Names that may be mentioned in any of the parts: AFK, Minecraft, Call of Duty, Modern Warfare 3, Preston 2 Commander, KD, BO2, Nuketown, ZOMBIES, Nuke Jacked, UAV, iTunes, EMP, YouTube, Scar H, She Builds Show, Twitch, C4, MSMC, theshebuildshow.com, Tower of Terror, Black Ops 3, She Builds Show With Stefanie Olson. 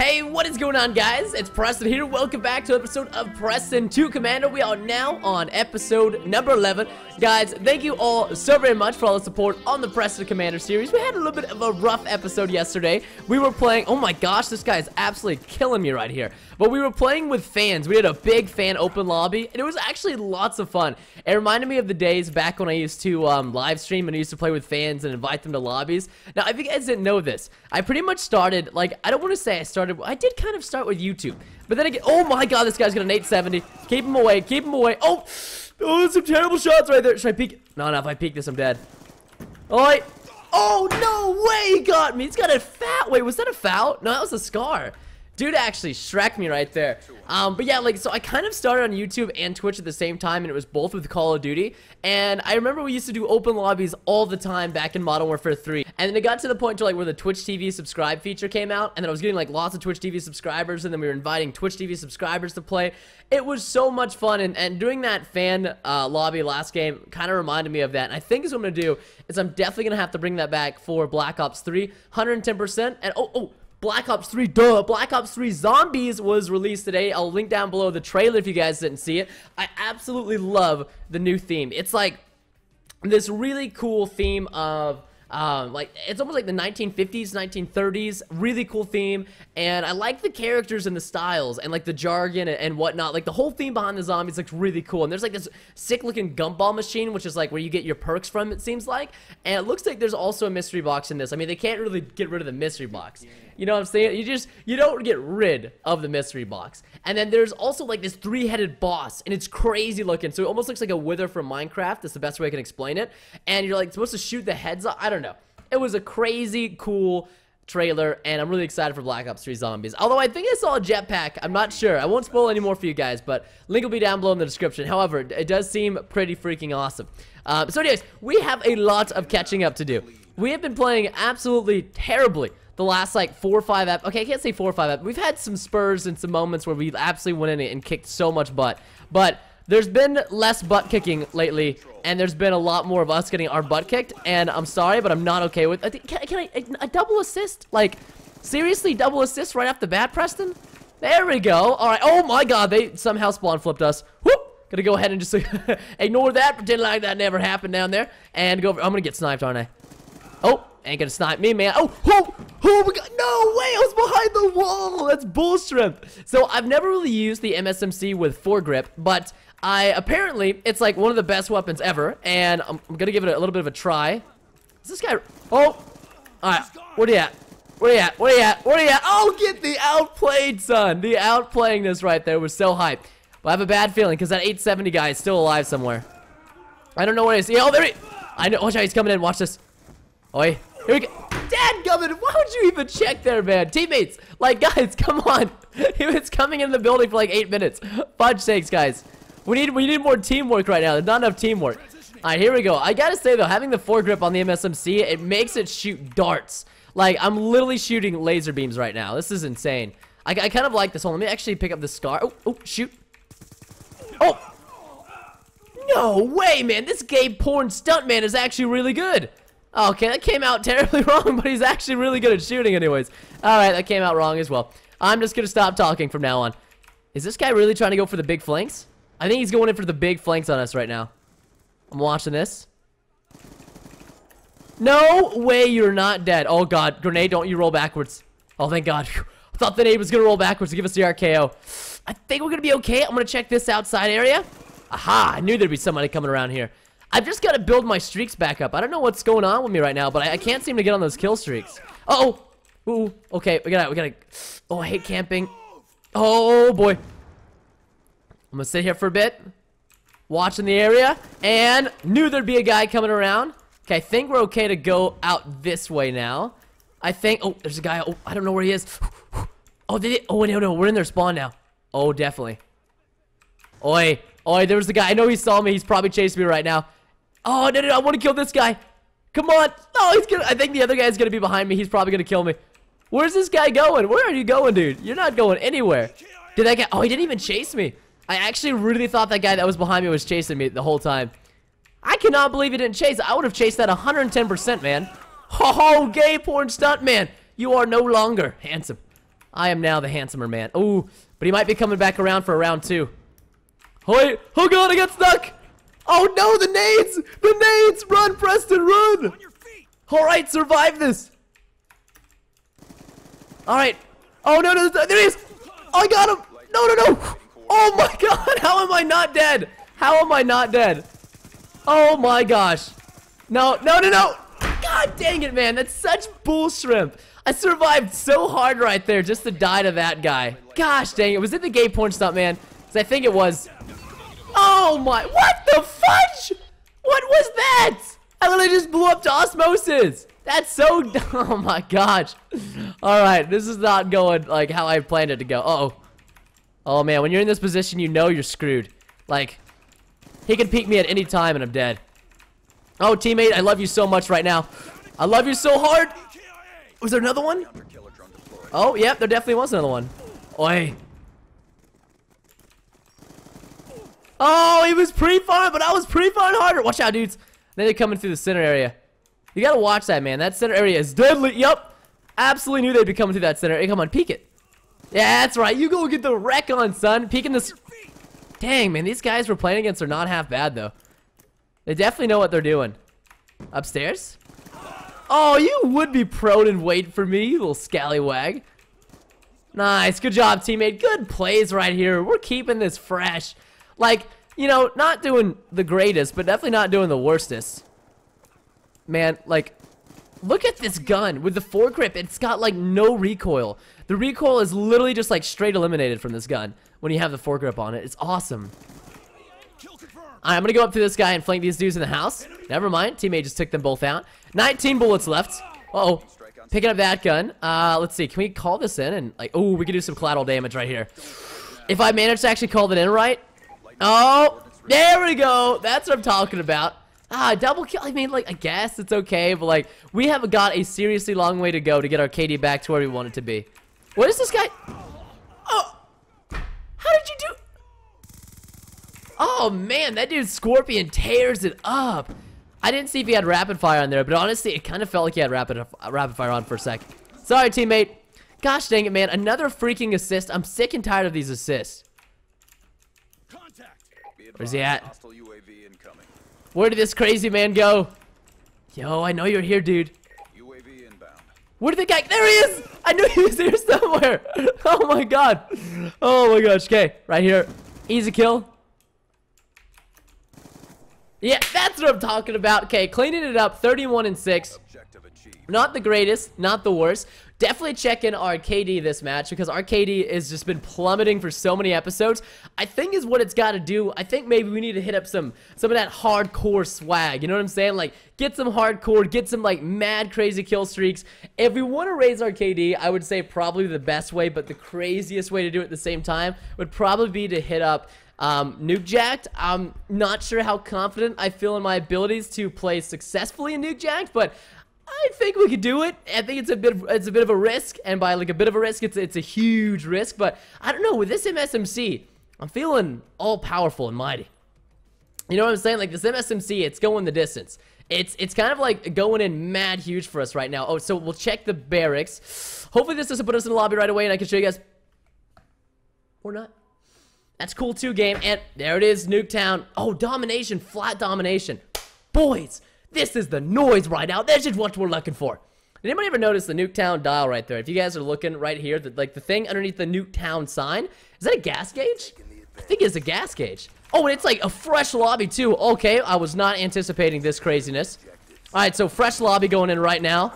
Hey, what is going on, guys? It's Preston here. Welcome back to an episode of Preston 2 Commander. We are now on episode number 11. Guys, thank you all so very much for all the support on the Preston Commander series. We had a little bit of a rough episode yesterday. We were playing... Oh my gosh, this guy is absolutely killing me right here. But we were playing with fans. We did a big fan open lobby, and it was actually lots of fun. It reminded me of the days back when I used to live stream and I used to play with fans and invite them to lobbies. Now, if you guys didn't know this, I pretty much started... Like, I don't want to say I started... I did kind of start with YouTube, but then again, oh my god, this guy's gonna nade 70. Keep him away, keep him away. Oh, some terrible shots right there. Should I peek? No, if I peek this, I'm dead. All right. Oh, no way he got me. He's got a fat... Wait, was that a foul? No, that was a scar. Dude actually shrek me right there. But yeah, like, so I kind of started on YouTube and Twitch at the same time, and it was both with Call of Duty. And I remember we used to do open lobbies all the time back in Modern Warfare 3. And then it got to the point to, like, where the Twitch TV subscribe feature came out, and then I was getting, like, lots of Twitch TV subscribers, and then we were inviting Twitch TV subscribers to play. It was so much fun, and doing that fan lobby last game kind of reminded me of that. And I think is what I'm going to do is I'm definitely going to have to bring that back for Black Ops 3, 110%. And oh. Black Ops 3, duh, Black Ops 3 Zombies was released today. I'll link down below the trailer if you guys didn't see it. I absolutely love the new theme. It's like this really cool theme of, like, it's almost like the 1950s, 1930s, really cool theme, and I like the characters and the styles, and, like, the jargon and whatnot. Like, the whole theme behind the zombies looks really cool, and there's, like, this sick-looking gumball machine, which is, like, where you get your perks from, it seems like, and it looks like there's also a mystery box in this. I mean, they can't really get rid of the mystery box. You know what I'm saying? You don't get rid of the mystery box. And then there's also, like, this three-headed boss, and it's crazy looking, so it almost looks like a wither from Minecraft. That's the best way I can explain it, and you're, like, supposed to shoot the heads off. I don't know. It was a crazy cool trailer, and I'm really excited for Black Ops 3 Zombies. Although I think I saw a jetpack. I'm not sure. I won't spoil any more for you guys, but link will be down below in the description. However, it does seem pretty freaking awesome. So anyways, we have a lot of catching up to do. We have been playing absolutely terribly the last, like, 4 or 5 episodes. Okay, I can't say 4 or 5 episodes. We've had some spurs and some moments where we absolutely went in and kicked so much butt. But there's been less butt kicking lately, and there's been a lot more of us getting our butt kicked, and I'm sorry, but I'm not okay with it. Can I double assist? Like, seriously, double assist right off the bat, Preston? There we go. All right. Oh, my God. They somehow spawn flipped us. Whoop. Gonna go ahead and just ignore that, pretend like that never happened down there, and go over. I'm gonna get sniped, aren't I? Oh, ain't gonna snipe me, man. Oh my god, no way, I was behind the wall. That's bull shrimp. So I've never really used the MSMC with foregrip, but apparently it's like one of the best weapons ever, and I'm gonna give it a little bit of a try. Is this guy... Oh! Alright, where you at? Oh, get the outplayed, son. The outplayingness right there was so hype. But I have a bad feeling, because that 870 guy is still alive somewhere. I don't know where he is. Oh, there he... I know. Watch out, he's coming in. Watch this. Oi. Here we go. Dadgubbin, why would you even check there, man? Teammates, like, guys, come on. He was coming in the building for like 8 minutes. Fudge sakes, guys. We need more teamwork right now. There's not enough teamwork. All right, here we go. I gotta say, though, having the foregrip on the MSMC, it makes it shoot darts. Like, I'm literally shooting laser beams right now. This is insane. I kind of like this one. Let me actually pick up the scar. Oh, shoot. Oh! No way, man. This gay porn stuntman is actually really good. Okay, that came out terribly wrong, but he's actually really good at shooting anyways. Alright, that came out wrong as well. I'm just gonna stop talking from now on. Is this guy really trying to go for the big flanks? I think he's going in for the big flanks on us right now. I'm watching this. No way you're not dead. Oh god, grenade, don't you roll backwards. Oh, thank god. I thought the nade was gonna roll backwards to give us the RKO. I think we're gonna be okay. I'm gonna check this outside area. Aha, I knew there'd be somebody coming around here. I've just got to build my streaks back up. I don't know what's going on with me right now, but I can't seem to get on those kill streaks. Uh-oh. Ooh. Okay, we gotta... Oh, I hate camping. Oh, boy. I'm gonna sit here for a bit. Watching the area. And knew there'd be a guy coming around. Okay, I think we're okay to go out this way now. I think... Oh, there's a guy. Oh, I don't know where he is. Oh, oh, no. We're in their spawn now. Oh, definitely. Oi. Oi, there was the guy. I know he saw me. He's probably chasing me right now. Oh, no, I want to kill this guy. Come on. Oh, he's gonna... I think the other guy's going to be behind me. He's probably going to kill me. Where's this guy going? Where are you going, dude? You're not going anywhere. Did that guy... Oh, he didn't even chase me. I actually really thought that guy that was behind me was chasing me the whole time. I cannot believe he didn't chase. I would have chased that 110%, man. Ho, gay porn stunt, man. You are no longer handsome. I am now the handsomer man. Oh, but he might be coming back around for a round two. Hoi! Oh god, I got stuck! Oh no, the nades! The nades! Run, Preston, run! Alright, survive this! Alright. Oh no, no, there he is! Oh, I got him! No, no, no! Oh my god, how am I not dead? How am I not dead? Oh my gosh. No, no, no, no! God dang it, man, that's such bull shrimp. I survived so hard right there just to die to that guy. Gosh dang it, was it the gay porn stunt, man? Because I think it was. Oh my, what the fudge? What was that? I literally just blew up to osmosis. That's so, oh my gosh. Alright, this is not going like how I planned it to go. Uh-oh. Oh man, when you're in this position, you know you're screwed. Like, he could peek me at any time and I'm dead. Oh, teammate, I love you so much right now. I love you so hard. Was there another one? Oh, yep, there definitely was another one. Oi. Oh, he was pretty far, but I was pretty far harder. Watch out, dudes. Then they're coming through the center area. You gotta watch that, man. That center area is deadly. Yup. Absolutely knew they'd be coming through that center. Hey, come on, peek it. Yeah, that's right. You go get the wreck on, son. Peeking this. Dang, man. These guys we're playing against are not half bad, though. They definitely know what they're doing. Upstairs? Oh, you would be prone and wait for me, you little scallywag. Nice. Good job, teammate. Good plays right here. We're keeping this fresh. Like, you know, not doing the greatest, but definitely not doing the worstest. Man, like, look at this gun with the foregrip. It's got, like, no recoil. The recoil is literally just, like, straight eliminated from this gun when you have the foregrip on it. It's awesome. Alright, I'm going to go up to this guy and flank these dudes in the house. Never mind. Teammate just took them both out. 19 bullets left. Uh-oh. Picking up that gun. Let's see. Can we call this in? And like, oh, we can do some collateral damage right here. If I manage to actually call that in right. Oh, there we go. That's what I'm talking about. Ah, double kill. I mean, like, I guess it's okay. But, like, we have got a seriously long way to go to get our KD back to where we want it to be. What is this guy? Oh. How did you do? Oh, man, that dude Scorpion tears it up. I didn't see if he had rapid fire on there, but honestly, it kind of felt like he had rapid fire on for a sec. Sorry, teammate. Gosh dang it, man. Another freaking assist. I'm sick and tired of these assists. Where's he at? Where did this crazy man go? Yo, I know you're here, dude. Where did the guy? There he is! I knew he was here somewhere. Oh, my God. Oh, my gosh. Okay, right here. Easy kill. Yeah, that's what I'm talking about. Okay, cleaning it up, 31-6. Not the greatest, not the worst. Definitely check in our KD this match because our KD has just been plummeting for so many episodes. I think is what it's got to do. I think maybe we need to hit up some of that hardcore swag. You know what I'm saying? Like, get some hardcore, get some, like, mad crazy kill streaks. If we want to raise our KD, I would say probably the best way, but the craziest way to do it at the same time would probably be to hit up Nuke Jacked. I'm not sure how confident I feel in my abilities to play successfully in Nuke Jacked, but I think we could do it. I think it's a bit of a risk, and by like a bit of a risk, it's a huge risk. But I don't know, with this MSMC, I'm feeling all powerful and mighty. You know what I'm saying? Like this MSMC, it's going the distance. It's kind of like going in mad huge for us right now. Oh, so we'll check the barracks. Hopefully this doesn't put us in the lobby right away, and I can show you guys or not. That's cool too, game. And there it is, Nuketown. Oh, domination, flat domination. Boys, this is the noise right now. This is what we're looking for. Did anybody ever notice the Nuketown dial right there? If you guys are looking right here, like the thing underneath the Nuketown sign, is that a gas gauge? I think it's a gas gauge. Oh, and it's like a fresh lobby too. Okay, I was not anticipating this craziness. All right, so fresh lobby going in right now.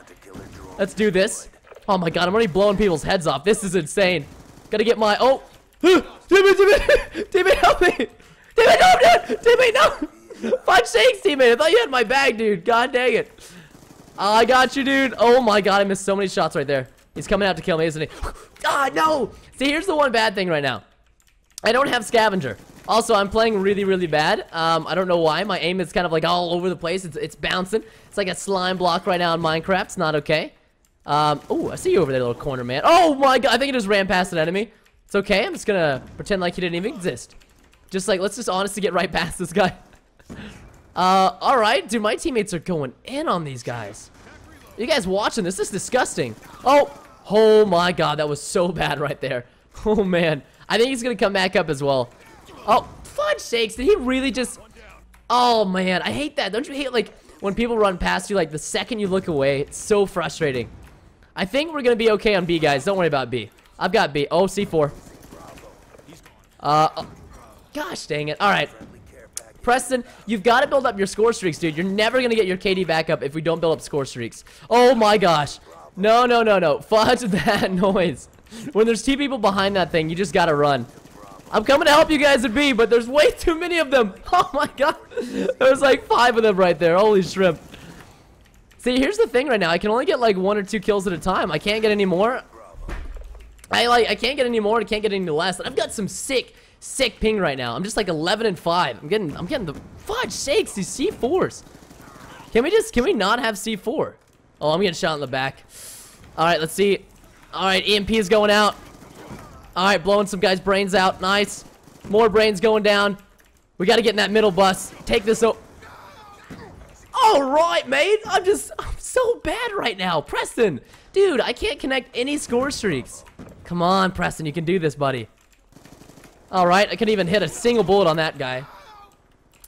Let's do this. Oh my god, I'm already blowing people's heads off. This is insane. Gotta get my, oh. Teammate, help me! Teammate, no, I'm dead! Teammate, no! 5 shakes, teammate! I thought you had my bag, dude. God dang it. I got you, dude. Oh my god, I missed so many shots right there. He's coming out to kill me, isn't he? Ah, no! See, here's the one bad thing right now. I don't have scavenger. Also, I'm playing really, really bad. I don't know why. My aim is kind of like all over the place. It's bouncing. It's like a slime block right now in Minecraft. It's not okay. Oh, I see you over there, little corner man. Oh my god, I think he just ran past an enemy. It's okay, I'm just gonna pretend like he didn't even exist. Just like, let's just honestly get right past this guy. Alright, dude, my teammates are going in on these guys. You guys watching this? This is disgusting. Oh, Oh my god, that was so bad right there. Oh man, I think he's gonna come back up as well. Oh, fudge sakes, did he really just... Oh man, I hate that. Don't you hate like when people run past you like the second you look away? It's so frustrating. I think we're gonna be okay on B, guys. Don't worry about B. I've got B. Oh, C4. Oh, gosh dang it. Alright, Preston, you've got to build up your score streaks, dude. You're never gonna get your KD back up if we don't build up score streaks. Oh my gosh. No, no, no, no. Fudge that noise. When there's two people behind that thing, you just gotta run. I'm coming to help you guys at B, but there's way too many of them. Oh my god. There's like 5 of them right there. Holy shrimp. See, here's the thing right now. I can only get like 1 or 2 kills at a time. I can't get any more. I can't get any more. I can't get any less. And I've got some sick, sick ping right now. I'm just like 11 and 5. I'm getting the fudge sakes, these C4s. Can we not have C4? Oh, I'm getting shot in the back. Alright, let's see. Alright, EMP is going out. Alright, blowing some guys' brains out. Nice. More brains going down. We gotta get in that middle bus. Take this over. Alright, mate. I'm so bad right now. Preston. Dude, I can't connect any score streaks. Come on, Preston. You can do this, buddy. Alright, I couldn't even hit a single bullet on that guy.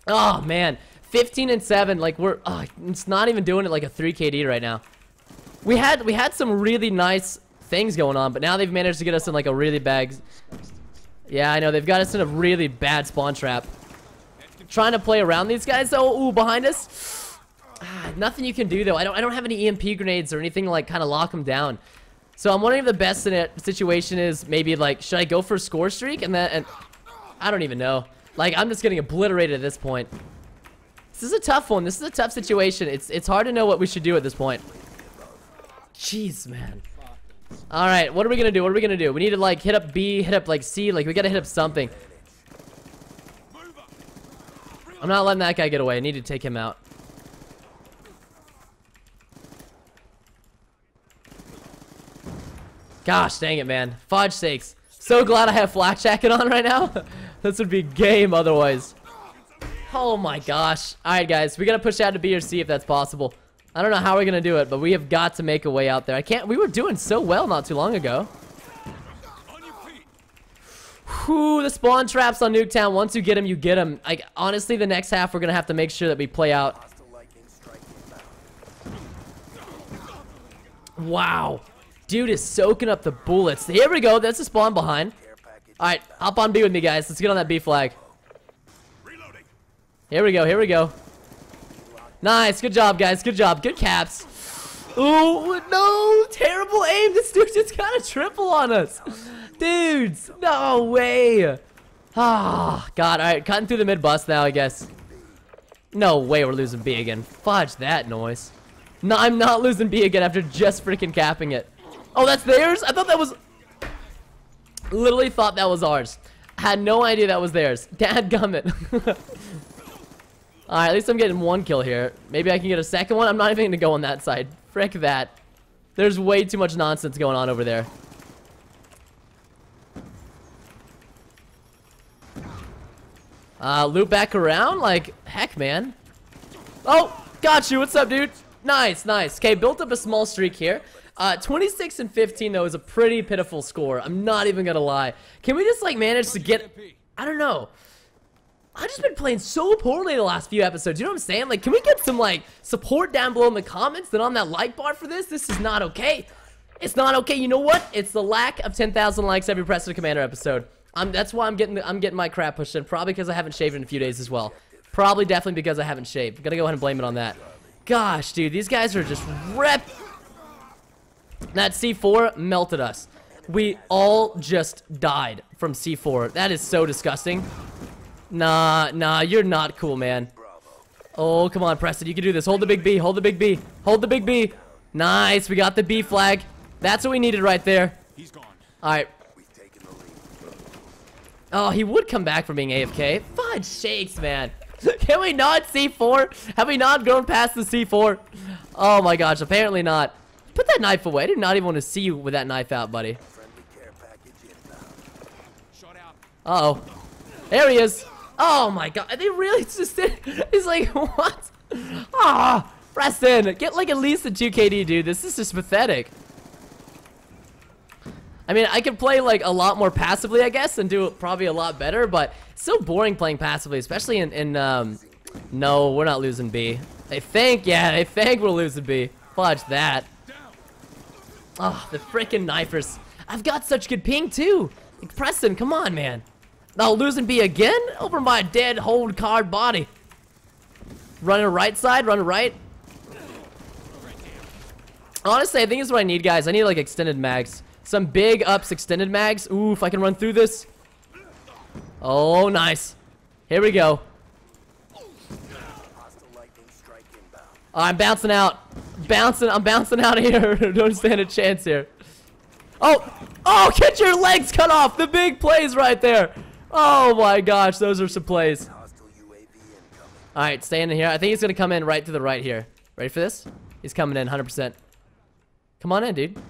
Oh, man. 15 and 7, like we're it's not even doing it like a 3 KD right now. We had some really nice things going on, but now they've managed to get us in like a really bad... Yeah, I know they've got us in a really bad spawn trap. Trying to play around these guys though. Ooh, behind us. Ah, nothing you can do though. I don't have any EMP grenades or anything to, like, kind of lock them down. So I'm wondering if the best in it situation is maybe like, should I go for a score streak and I don't even know. Like, I'm just getting obliterated at this point. This is a tough one. This is a tough situation. It's hard to know what we should do at this point. Jeez, man. Alright, what are we gonna do? What are we gonna do? We need to, like, hit up B, hit up, like, C. Like, we gotta hit up something. I'm not letting that guy get away. I need to take him out. Gosh, dang it, man. Fudge sakes. So glad I have flak jacket on right now. This would be game otherwise. Oh my gosh. Alright guys, we gotta push out to B or C if that's possible. I don't know how we're gonna do it, but we have got to make a way out there. I can't... We were doing so well not too long ago. Whew, the spawn traps on Nuketown. Once you get them, you get them. Like, honestly, the next half we're gonna have to make sure that we play out. Wow. Dude is soaking up the bullets. Here we go. That's the spawn behind. Alright, hop on B with me, guys. Let's get on that B flag. Here we go, here we go. Nice, good job, guys, good job. Good caps. Ooh, no, terrible aim. This dude just got a triple on us. Dudes, no way. Ah, god, alright, cutting through the mid-bus now, I guess. No way we're losing B again. Fudge that noise. No, I'm not losing B again after just freaking capping it. Oh, that's theirs? I thought that was... Literally thought that was ours. Had no idea that was theirs. Dadgummit. Alright, at least I'm getting 1 kill here. Maybe I can get a second one. I'm not even going to go on that side. Frick that. There's way too much nonsense going on over there. Loop back around? Like, heck, man. Oh, got you. What's up, dude? Nice, nice. Okay, built up a small streak here. 26 and 15, though, is a pretty pitiful score. I'm not even going to lie. Can we just, like, manage to get... I don't know. I've just been playing so poorly the last few episodes. You know what I'm saying? Like, can we get some, like, support down below in the comments and on that like bar for this? This is not okay. It's not okay. You know what? It's the lack of 10,000 likes every Preston Commander episode. That's why I'm getting my crap pushed in. Probably because I haven't shaved in a few days as well. Probably definitely because I haven't shaved. Gotta go ahead and blame it on that. Gosh, dude. These guys are just rep. That C4 melted us. We all just died from C4. That is so disgusting. Nah, nah, you're not cool, man. Oh, come on, Preston, you can do this. Hold the big B, hold the big B, hold the big B. Nice, we got the B flag. That's what we needed right there. Alright. Oh, he would come back from being AFK. Fudge shakes, man. Can we not C4? Have we not grown past the C4? Oh my gosh, apparently not. Put that knife away. I did not even want to see you with that knife out, buddy. Uh-oh. There he is. Oh my god, they really just did. He's like, what? Ah, Preston, get like at least a 2 KD, dude. This is just pathetic. I mean, I could play like a lot more passively, I guess, and do probably a lot better, but it's still boring playing passively, especially in no, we're not losing B. They think, yeah, they think we're losing B. Fudge that. Oh, the freaking knifers. I've got such good ping, too. Like, Preston, come on, man. Now losing B again? Over my dead, hold card body. Running right side, running right. Honestly, I think this is what I need, guys. I need, like, extended mags. Some big ups, extended mags. Ooh, if I can run through this. Oh, nice. Here we go. I'm bouncing out. I'm bouncing out of here. Don't stand a chance here. Oh! Oh, get your legs cut off! The big plays right there! Oh my gosh, those are some plays. Alright, staying in here. I think he's gonna come in right to the right here. Ready for this? He's coming in, 100%. Come on in, dude.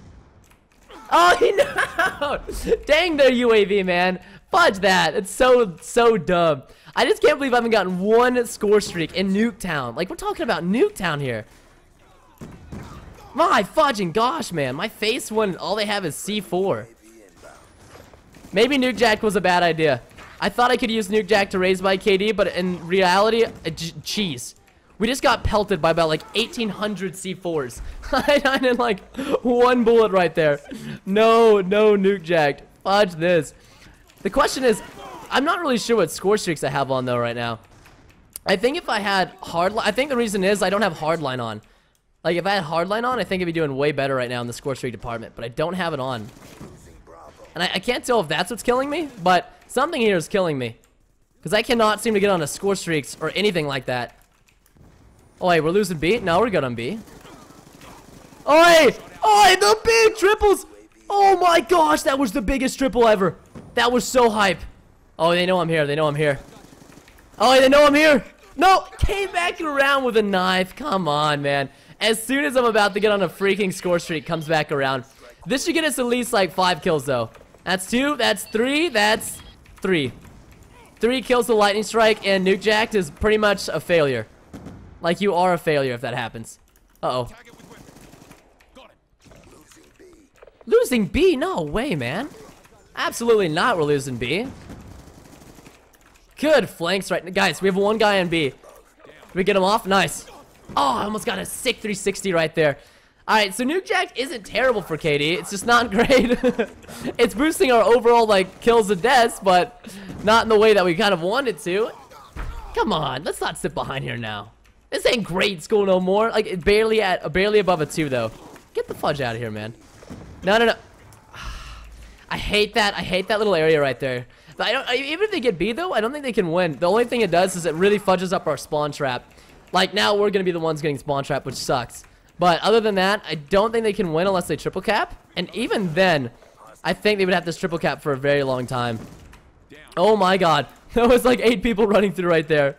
Oh, he knocked! Dang their UAV, man. Fudge that. It's so dumb. I just can't believe I haven't gotten one score streak in Nuketown. Like, we're talking about Nuketown here. My fudging gosh, man. My face won. All they have is C4. Maybe Nuke Jacked was a bad idea. I thought I could use Nuke Jacked to raise my KD, but in reality, jeez. We just got pelted by about like 1,800 C4s. I did like one bullet right there. No Nuke Jacked. Fudge this. The question is, I'm not really sure what score streaks I have on though right now. I think if I had hardline, I think the reason is I don't have hardline on. Like if I had hardline on, I think I'd be doing way better right now in the score streak department, but I don't have it on. And I can't tell if that's what's killing me, but something here is killing me. Because I cannot seem to get on a score streaks or anything like that. Oh, wait, we're losing B? No, we're good on B. Oh, hey! Oh, hey, the big triples! Oh my gosh, that was the biggest triple ever. That was so hype. Oh, they know I'm here. They know I'm here. Oh, they know I'm here. No, came back around with a knife. Come on, man. As soon as I'm about to get on a freaking score streak, comes back around. This should get us at least like 5 kills, though. That's 2. That's 3. That's 3. 3 kills with lightning strike, and Nuke Jacked is pretty much a failure. Like, you are a failure if that happens. Uh-oh. Losing B? No way, man. Absolutely not, we're losing B. Good flanks right now. Guys, we have one guy on B. Did we get him off? Nice. Oh, I almost got a sick 360 right there. Alright, so Nuke Jacked isn't terrible for KD. It's just not great. It's boosting our overall, like, kills and deaths, but not in the way that we kind of wanted to. Come on, let's not sit behind here now. This ain't grade school no more. Like, it barely above a 2, though. Get the fudge out of here, man. No. I hate that. I hate that little area right there. But even if they get B, though, I don't think they can win. The only thing it does is it really fudges up our spawn trap. Like, now we're going to be the ones getting spawn trap, which sucks. But other than that, I don't think they can win unless they triple cap. And even then, I think they would have this triple cap for a very long time. Oh, my God. That was like 8 people running through right there.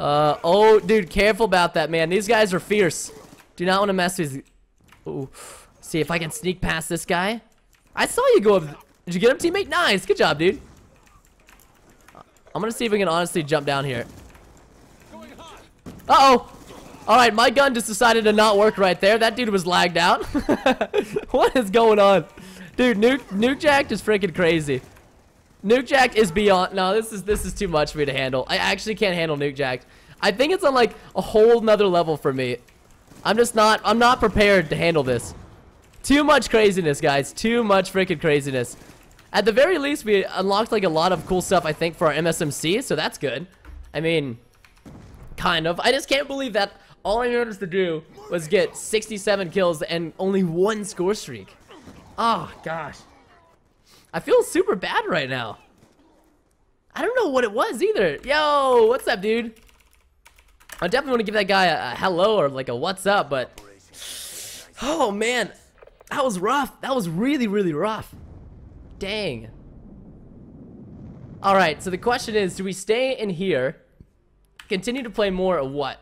Oh, dude, careful about that, man. These guys are fierce. Do not want to mess with... Ooh. See if I can sneak past this guy. I saw you go up... Did you get him, teammate? Nice. Good job, dude. I'm going to see if we can honestly jump down here. Uh-oh. All right, my gun just decided to not work right there. That dude was lagged out. What is going on? Dude, Nuke Jacked is freaking crazy. Nuke Jacked is beyond... No, this is too much for me to handle. I actually can't handle Nuke Jacked. I think it's on, like, a whole nother level for me. I'm not prepared to handle this. Too much craziness, guys. Too much freaking craziness. At the very least, we unlocked like a lot of cool stuff, I think, for our MSMC, so that's good. I mean, kind of. I just can't believe that all I managed to do was get 67 kills and only 1 score streak. Oh, gosh. I feel super bad right now. I don't know what it was either. Yo, what's up, dude? I definitely want to give that guy a hello or like a what's up, but... Oh, man. That was rough. That was really, really rough. Dang. Alright, so the question is, do we stay in here, continue to play more, or what?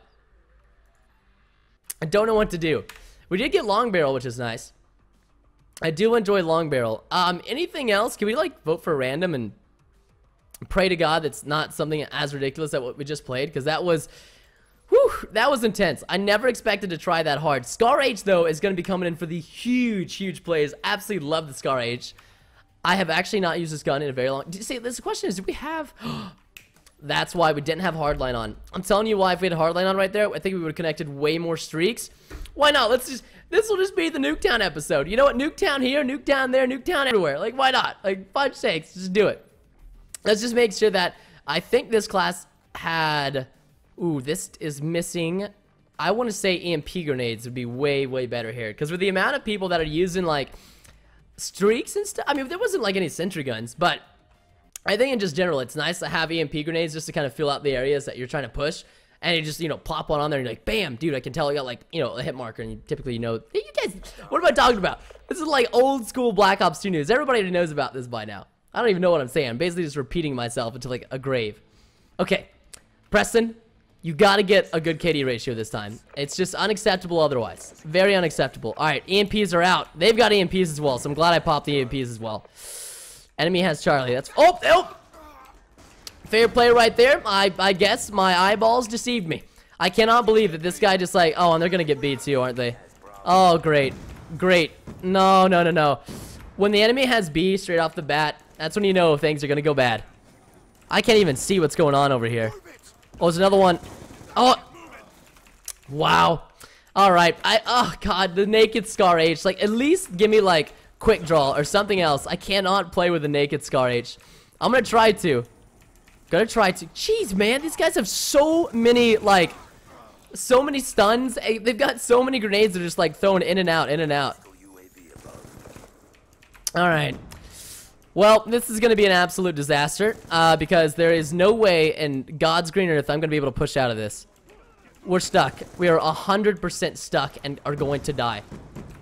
I don't know what to do. We did get long barrel, which is nice. I do enjoy long barrel. Anything else? Can we, like, vote for random and pray to God that's not something as ridiculous as what we just played? Because that was... Whew, that was intense. I never expected to try that hard. Scar H, though, is going to be coming in for the huge, huge plays. Absolutely love the Scar H. I have actually not used this gun in a very long... See, this question is, do we have... That's why we didn't have hardline on. I'm telling you why. If we had hardline on right there, I think we would have connected way more streaks. Why not? Let's just... This will just be the Nuketown episode. You know what? Nuketown here, Nuketown there, Nuketown everywhere. Like, why not? Like, fudge sakes, just do it. Let's just make sure that... I think this class had... Ooh, this is missing. I want to say EMP grenades would be way, way better here. Because with the amount of people that are using, like, streaks and stuff... I mean, there wasn't, like, any sentry guns, but... I think in just general, it's nice to have EMP grenades just to kind of fill out the areas that you're trying to push. And you just, you know, pop one on there and you're like, bam, dude, I can tell I got, like, you know, a hit marker. And you typically, you know, hey, you guys, what am I talking about? This is like old school Black Ops 2 news. Everybody knows about this by now. I don't even know what I'm saying. I'm basically just repeating myself into, like, a grave. Okay, Preston, you got to get a good KD ratio this time. It's just unacceptable otherwise. Very unacceptable. All right, EMPs are out. They've got EMPs as well, so I'm glad I popped the EMPs as well. Enemy has Charlie. That's... Oh! Oh! Fair play right there. I guess my eyeballs deceived me. I cannot believe that this guy just like... Oh, and they're going to get beat too, aren't they? Oh, great. Great. No, no, no, no. When the enemy has B straight off the bat, that's when you know things are going to go bad. I can't even see what's going on over here. Oh, there's another one. Oh! Wow. Alright. Oh, God. The naked Scar H. Like, at least give me, like... Quick draw or something else. I cannot play with the naked Scar H. I'm gonna try to. Jeez, man, these guys have so many, like, so many stuns. They've got so many grenades that are just, like, thrown in and out, in and out. Alright. Well, this is gonna be an absolute disaster because there is no way in God's green earth I'm gonna be able to push out of this. We're stuck. We are 100% stuck and are going to die.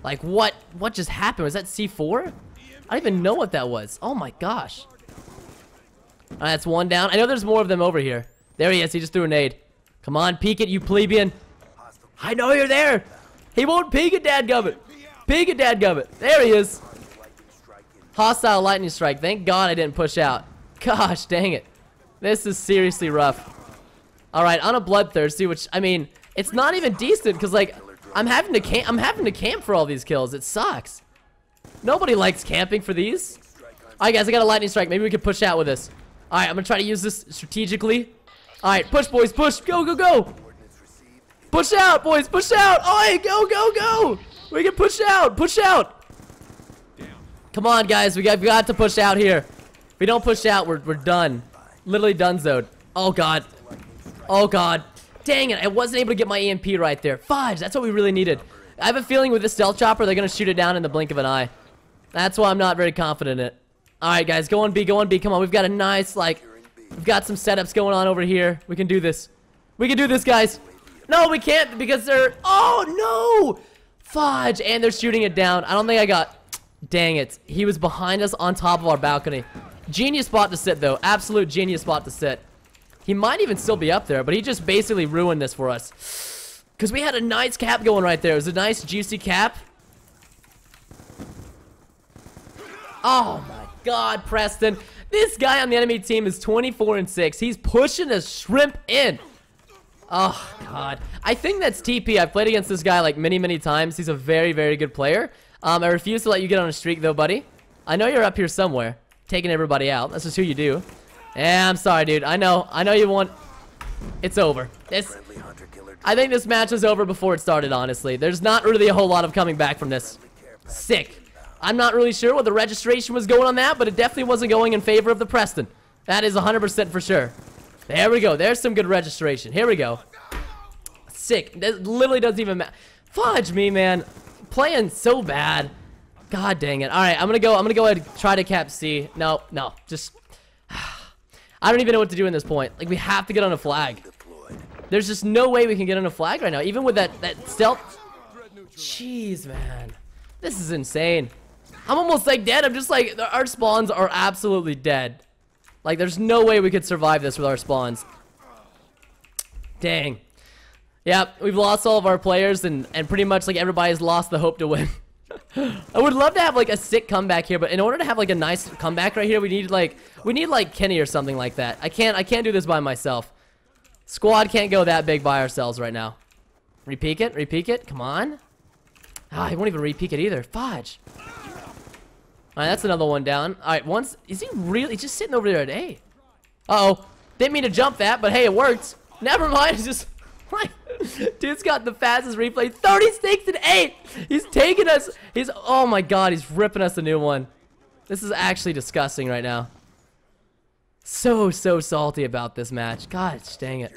Like, what just happened? Was that C4? I don't even know what that was. Oh, my gosh. All right, that's one down. I know there's more of them over here. There he is. He just threw a nade. Come on, peek it, you plebeian. I know you're there. He won't peek it, dadgubbit. Peek it, dadgubbit. There he is. Hostile lightning strike. Thank God I didn't push out. Gosh, dang it. This is seriously rough. All right, on a bloodthirsty, which, I mean, it's not even decent because, like... I'm having to camp for all these kills. It sucks. Nobody likes camping for these. Alright, guys, I got a lightning strike. Maybe we can push out with this. Alright, I'm gonna try to use this strategically. Alright, push, boys, push. Go, go, go. Push out, boys, push out. Oi, go, go, go. We can push out, push out. Come on, guys, we got to push out here. If we don't push out, we're done. Literally donezoed. Oh, God. Oh, God. Dang it, I wasn't able to get my EMP right there. Fudge, that's what we really needed. I have a feeling with this stealth chopper, they're going to shoot it down in the blink of an eye. That's why I'm not very confident in it. Alright, guys, go on B, go on B. Come on, we've got a nice, like, we've got some setups going on over here. We can do this. We can do this, guys. No, we can't because they're... Oh, no! Fudge, and they're shooting it down. I don't think I got... Dang it, he was behind us on top of our balcony. Genius spot to sit, though. Absolute genius spot to sit. He might even still be up there, but he just basically ruined this for us. Because we had a nice cap going right there. It was a nice, juicy cap. Oh, my God, Preston. This guy on the enemy team is 24-6. He's pushing a shrimp in. Oh, God. I think that's TP. I've played against this guy, like, many, many times. He's a very, very good player. I refuse to let you get on a streak, though, buddy. I know you're up here somewhere, taking everybody out. That's just who you do. Yeah, I'm sorry, dude. I know you want... It's over. This... I think this match was over before it started, honestly. There's not really a whole lot of coming back from this. Sick. I'm not really sure what the registration was going on that, but it definitely wasn't going in favor of the Preston. That is 100% for sure. There we go. There's some good registration. Here we go. Sick. That literally doesn't even matter. Fudge me, man. Playing so bad. God dang it. All right, I'm gonna go ahead and try to cap C. No, no. Just... I don't even know what to do in this point. Like, we have to get on a flag. There's just no way we can get on a flag right now. Even with that stealth. Jeez, man. This is insane. I'm almost, like, dead. I'm just, like, our spawns are absolutely dead. Like, there's no way we could survive this with our spawns. Dang. Yep, we've lost all of our players, and pretty much, like, everybody's lost the hope to win. I would love to have, like, a sick comeback here, but in order to have, like, a nice comeback right here, we need, like, Kenny or something like that. I can't do this by myself. Squad can't go that big by ourselves right now. Repeak it, repeak it. Come on. Ah, he won't even repeak it either. Fudge. Alright, that's another one down. Alright, once... Is he really just sitting over there at A? Uh-oh. Didn't mean to jump that, but hey, it worked. Never mind. It's just... Like, dude's got the fastest replay. 36 and 8! He's taking us... He's... Oh my god, he's ripping us a new one. This is actually disgusting right now. So salty about this match. God dang it.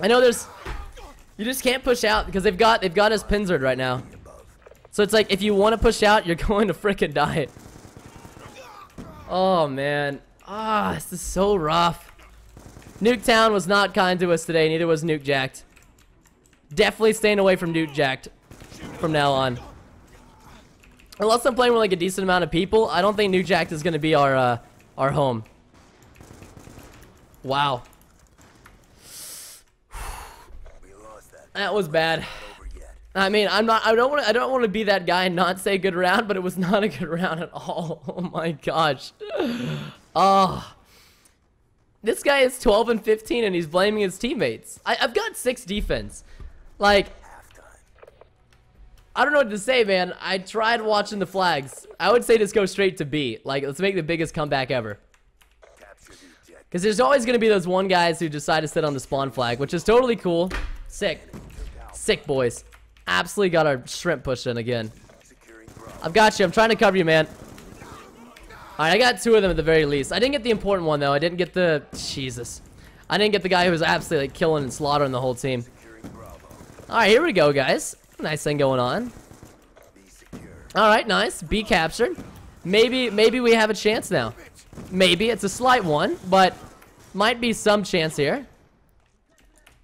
I know there's... You just can't push out because they've got us pinzered right now. So it's like if you want to push out, you're going to frickin' die. Oh man, ah, this is so rough. Nuketown was not kind to us today. Neither was Nuke Jacked. Definitely staying away from Nuke Jacked from now on. Unless I'm playing with like a decent amount of people, I don't think Nuke Jacked is going to be our home. Wow. That was bad. I mean, I don't want to be that guy and not say good round, but it was not a good round at all. Oh my gosh. Oh. This guy is 12 and 15 and he's blaming his teammates. I've got 6 defense. Like, I don't know what to say, man. I tried watching the flags. I would say just go straight to B. Like, let's make the biggest comeback ever. Because there's always going to be those one guys who decide to sit on the spawn flag, which is totally cool. Sick. Sick, boys. Absolutely got our shrimp pushed in again. I've got you. I'm trying to cover you, man. Alright, I got 2 of them at the very least. I didn't get the important one, though. I didn't get the... Jesus. I didn't get the guy who was absolutely like, killing and slaughtering the whole team. Alright, here we go, guys. Nice thing going on. Alright, nice. Be captured. Maybe we have a chance now. Maybe. It's a slight one, but might be some chance here.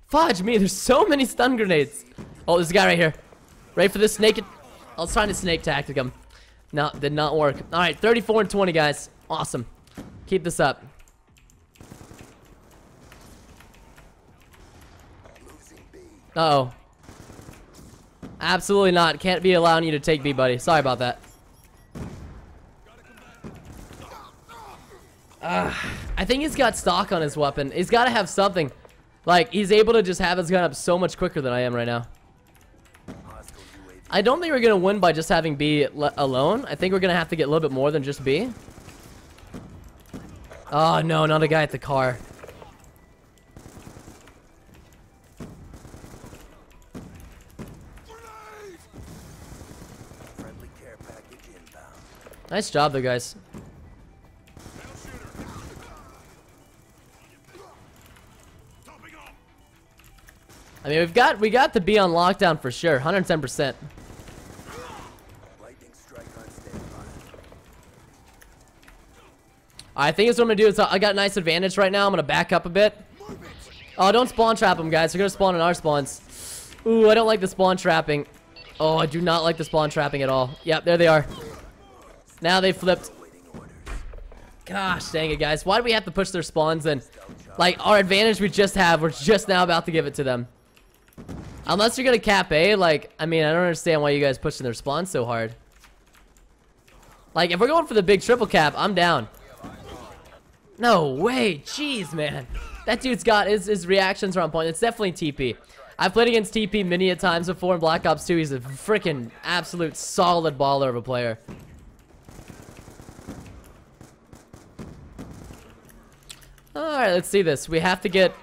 Fudge me, there's so many stun grenades. Oh, there's a guy right here. Ready for this naked... I was trying to snake tactic him. No, did not work. Alright, 34 and 20, guys. Awesome. Keep this up. Uh-oh. Absolutely not. Can't be allowing you to take B, buddy. Sorry about that. I think he's got stock on his weapon. He's got to have something. Like, he's able to just have his gun up so much quicker than I am right now. I don't think we're going to win by just having B alone. I think we're going to have to get a little bit more than just B. Oh, no, not a guy at the car. Nice job, though, guys. I mean, we got the B on lockdown for sure, 110%. I think that's what I'm gonna do. Is I got a nice advantage right now. I'm gonna back up a bit. Oh, don't spawn trap them, guys. They're gonna spawn in our spawns. Ooh, I don't like the spawn trapping. Oh, I do not like the spawn trapping at all. Yep, there they are. Now they flipped. Gosh, dang it, guys. Why do we have to push their spawns in? Like, our advantage we just have, we're just now about to give it to them. Unless you're gonna cap A, like, I mean, I don't understand why you guys pushing their spawn so hard. Like, if we're going for the big triple cap, I'm down. No way, jeez, man. That dude's got his reactions are on point. It's definitely TP. I've played against TP many a times before in Black Ops 2. He's a freaking absolute solid baller of a player. All right, let's see this. We have to get.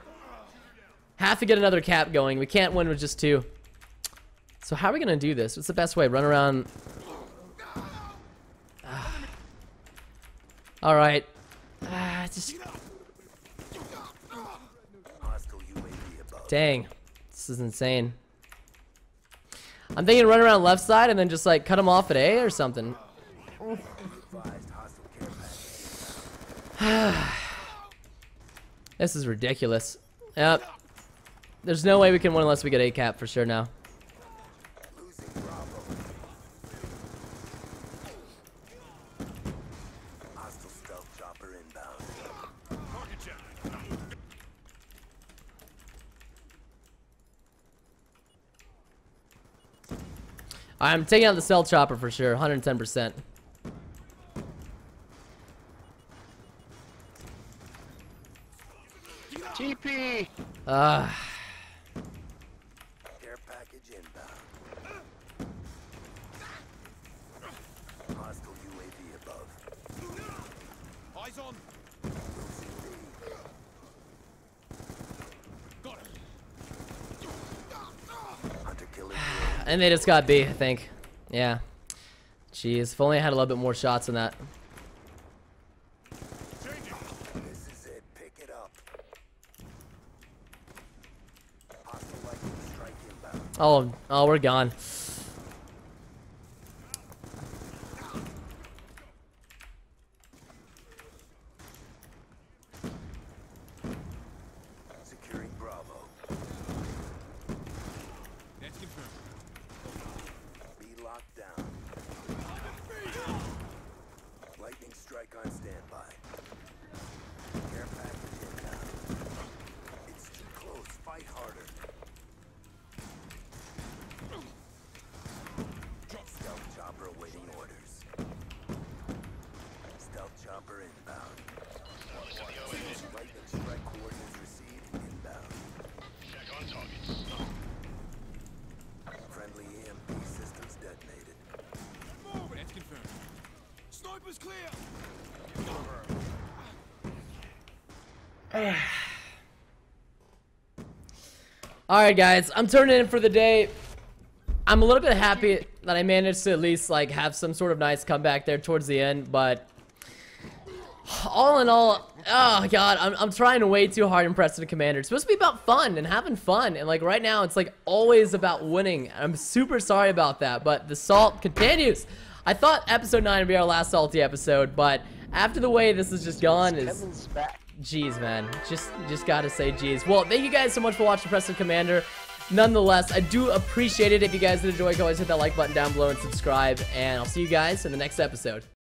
Have to get another cap going. We can't win with just 2. So how are we gonna do this? What's the best way? Run around. All right. Just. Dang, this is insane. I'm thinking run around left side and then just like cut them off at A or something. This is ridiculous. Yep. There's no way we can win unless we get A cap for sure now. Alright, I'm taking out the stealth chopper for sure, 110%. TP! Air package inbound. Hostile UAV above. Eyes on. Got him. Hunter killing. And they just got B, I think. Yeah. Jeez, if only I had a little bit more shots than that. Oh, oh, we're gone. Securing Bravo. That's confirmed. Be locked down. Lightning strike on standby. Air package inbound. It's too close. Fight harder. Awaiting orders. Stealth chopper inbound. Lightning strike coordinates received inbound. Check on targets. Friendly EMP systems detonated. Move. That's confirmed. Snipers clear. Alright guys, I'm turning in for the day. I'm a little bit happy that I managed to at least like have some sort of nice comeback there towards the end, but all in all, oh god, I'm trying way too hard in Preston Commander. It's supposed to be about fun and having fun, and like right now it's like always about winning. I'm super sorry about that, but the salt continues. I thought episode 9 would be our last salty episode, but after the way this has just gone is geez, man, just gotta say geez. Well, thank you guys so much for watching Preston Commander. Nonetheless, I do appreciate it. If you guys did enjoy, go ahead and hit that like button down below and subscribe, and I'll see you guys in the next episode.